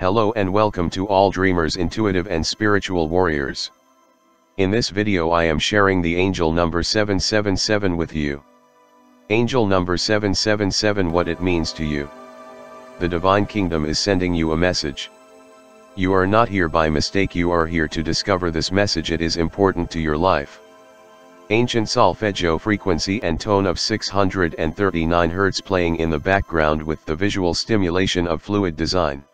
Hello and welcome to all dreamers, intuitive and spiritual warriors. In this video I am sharing the angel number 777 with you. Angel number 777, what it means to you. The divine kingdom is sending you a message. You are not here by mistake, you are here to discover this message, it is important to your life. Ancient solfeggio frequency and tone of 639 Hz playing in the background with the visual stimulation of fluid design.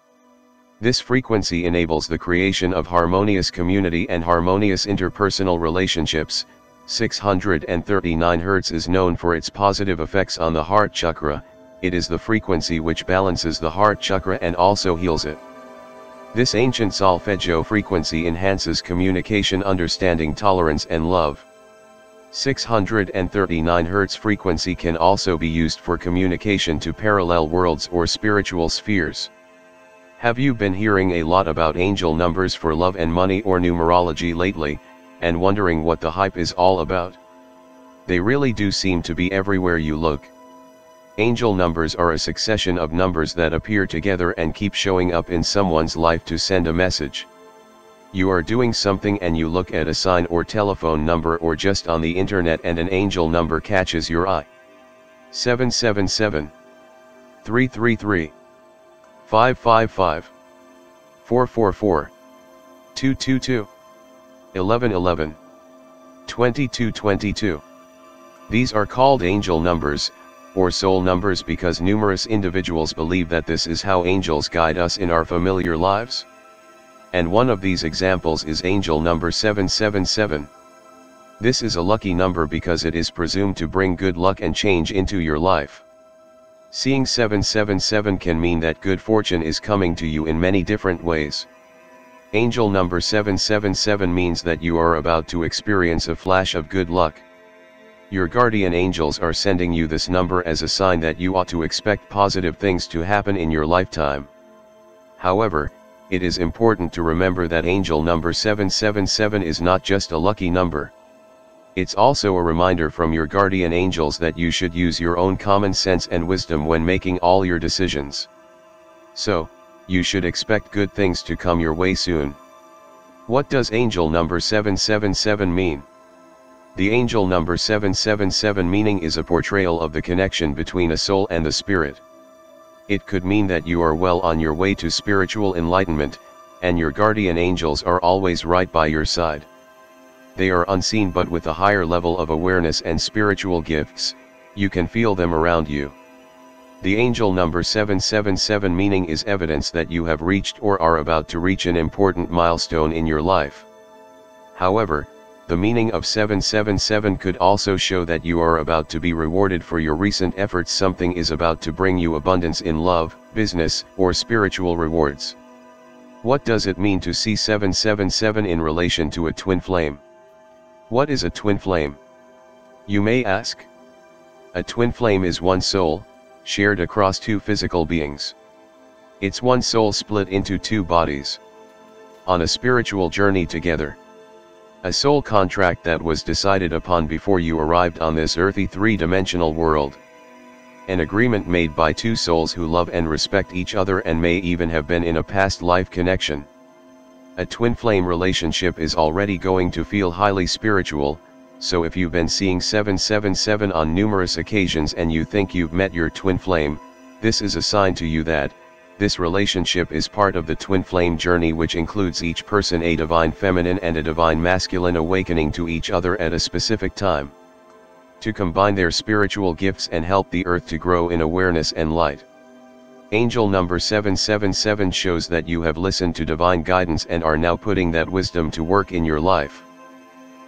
This frequency enables the creation of harmonious community and harmonious interpersonal relationships. 639 Hz is known for its positive effects on the heart chakra. It is the frequency which balances the heart chakra and also heals it. This ancient solfeggio frequency enhances communication, understanding, tolerance and love. 639 Hz frequency can also be used for communication to parallel worlds or spiritual spheres. Have you been hearing a lot about angel numbers for love and money or numerology lately, and wondering what the hype is all about? They really do seem to be everywhere you look. Angel numbers are a succession of numbers that appear together and keep showing up in someone's life to send a message. You are doing something and you look at a sign or telephone number or just on the internet and an angel number catches your eye. 777 333 555 444 222 1111 2222. These are called angel numbers, or soul numbers, because numerous individuals believe that this is how angels guide us in our familiar lives. And one of these examples is angel number 777. This is a lucky number because it is presumed to bring good luck and change into your life. Seeing 777 can mean that good fortune is coming to you in many different ways. Angel number 777 means that you are about to experience a flash of good luck. Your guardian angels are sending you this number as a sign that you ought to expect positive things to happen in your lifetime. However, it is important to remember that angel number 777 is not just a lucky number. It's also a reminder from your guardian angels that you should use your own common sense and wisdom when making all your decisions. So, you should expect good things to come your way soon. What does angel number 777 mean? The angel number 777 meaning is a portrayal of the connection between a soul and the spirit. It could mean that you are well on your way to spiritual enlightenment, and your guardian angels are always right by your side. They are unseen, but with a higher level of awareness and spiritual gifts, you can feel them around you. The angel number 777 meaning is evidence that you have reached or are about to reach an important milestone in your life. However, the meaning of 777 could also show that you are about to be rewarded for your recent efforts. Something is about to bring you abundance in love, business, or spiritual rewards. What does it mean to see 777 in relation to a twin flame? What is a twin flame? You may ask. A twin flame is one soul, shared across two physical beings. It's one soul split into two bodies, on a spiritual journey together. A soul contract that was decided upon before you arrived on this earthy three-dimensional world. An agreement made by two souls who love and respect each other and may even have been in a past life connection. A twin flame relationship is already going to feel highly spiritual, so if you've been seeing 777 on numerous occasions and you think you've met your twin flame, this is a sign to you that this relationship is part of the twin flame journey, which includes each person a divine feminine and a divine masculine awakening to each other at a specific time, to combine their spiritual gifts and help the earth to grow in awareness and light. Angel number 777 shows that you have listened to divine guidance and are now putting that wisdom to work in your life.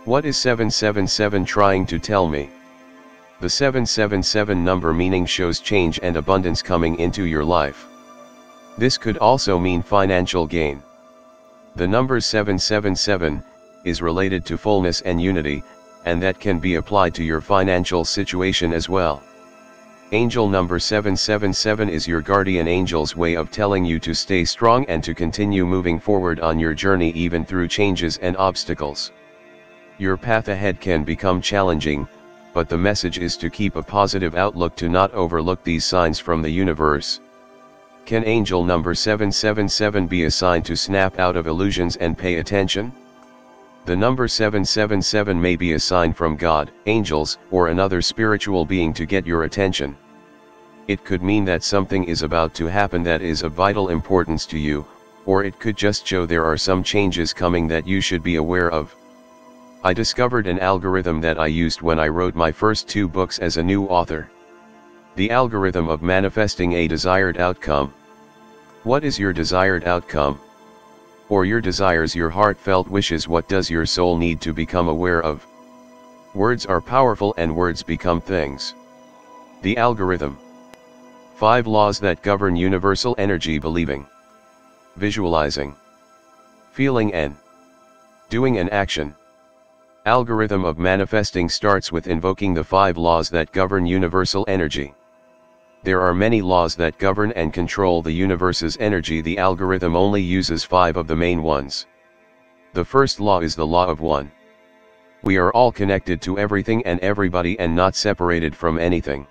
What is 777 trying to tell me? The 777 number meaning shows change and abundance coming into your life. This could also mean financial gain. The number 777 is related to fullness and unity, and that can be applied to your financial situation as well. Angel number 777 is your guardian angel's way of telling you to stay strong and to continue moving forward on your journey even through changes and obstacles. Your path ahead can become challenging, but the message is to keep a positive outlook, to not overlook these signs from the universe. Can angel number 777 be a sign to snap out of illusions and pay attention? The number 777 may be a sign from God, angels, or another spiritual being to get your attention. It could mean that something is about to happen that is of vital importance to you, or it could just show there are some changes coming that you should be aware of. I discovered an algorithm that I used when I wrote my first two books as a new author. The algorithm of manifesting a desired outcome. What is your desired outcome? Or your desires, your heartfelt wishes? What does your soul need to become aware of? Words are powerful, and words become things. The algorithm. 5 laws that govern universal energy: believing, visualizing, feeling and doing an action. Algorithm of manifesting starts with invoking the 5 laws that govern universal energy. There are many laws that govern and control the universe's energy. The algorithm only uses 5 of the main ones. The first law is the law of one. We are all connected to everything and everybody and not separated from anything.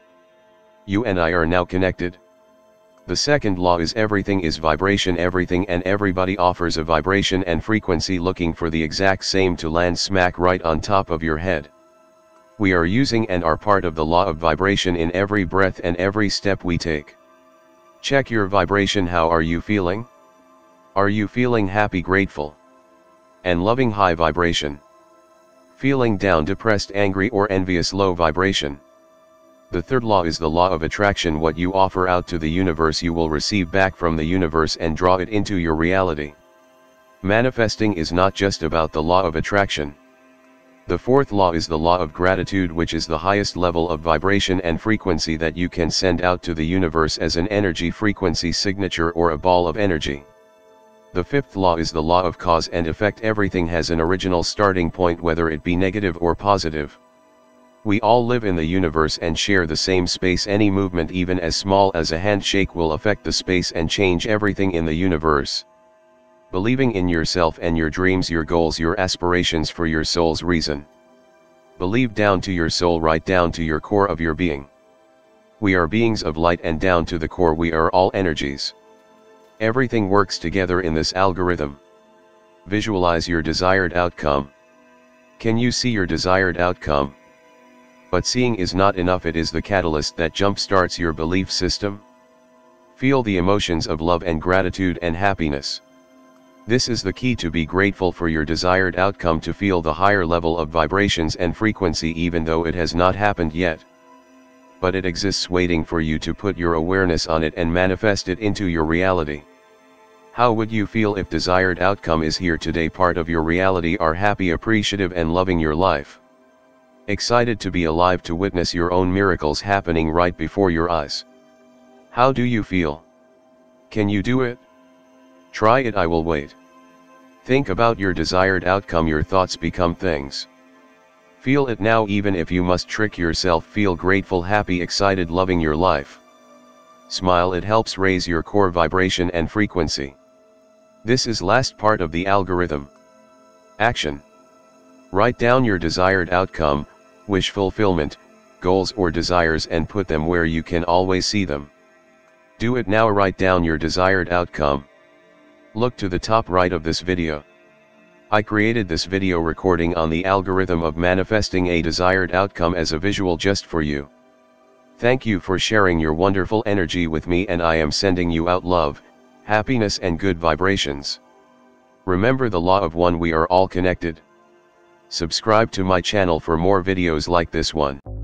You and I are now connected. The second law is everything is vibration. Everything and everybody offers a vibration and frequency, looking for the exact same to land smack right on top of your head. We are using and are part of the law of vibration in every breath and every step we take. Check your vibration. How are you feeling? Are you feeling happy, grateful, and loving? High vibration. Feeling down, depressed, angry, or envious? Low vibration. The third law is the law of attraction. What you offer out to the universe, you will receive back from the universe and draw it into your reality. Manifesting is not just about the law of attraction. The fourth law is the law of gratitude, which is the highest level of vibration and frequency that you can send out to the universe as an energy frequency signature or a ball of energy. The fifth law is the law of cause and effect. Everything has an original starting point, whether it be negative or positive. We all live in the universe and share the same space. Any movement, even as small as a handshake, will affect the space and change everything in the universe. Believing in yourself and your dreams, your goals, your aspirations for your soul's reason. Believe down to your soul, right down to your core of your being. We are beings of light, and down to the core we are all energies. Everything works together in this algorithm. Visualize your desired outcome. Can you see your desired outcome? But seeing is not enough. It is the catalyst that jump-starts your belief system. Feel the emotions of love and gratitude and happiness. This is the key to be grateful for your desired outcome, to feel the higher level of vibrations and frequency even though it has not happened yet. But it exists waiting for you to put your awareness on it and manifest it into your reality. How would you feel if desired outcome is here today, part of your reality? Are happy, appreciative and loving your life? Excited to be alive, to witness your own miracles happening right before your eyes? How do you feel? Can you do it? Try it. I will wait. Think about your desired outcome. Your thoughts become things. Feel it now, even if you must trick yourself. Feel grateful, happy, excited, loving your life. Smile. It helps raise your core vibration and frequency. This is last part of the algorithm. Action. Write down your desired outcome, wish fulfillment, goals or desires, and put them where you can always see them. Do it now. Write down your desired outcome. Look to the top right of this video. I created this video recording on the algorithm of manifesting a desired outcome as a visual just for you. Thank you for sharing your wonderful energy with me, and I am sending you out love, happiness and good vibrations. Remember the law of one. We are all connected. Subscribe to my channel for more videos like this one.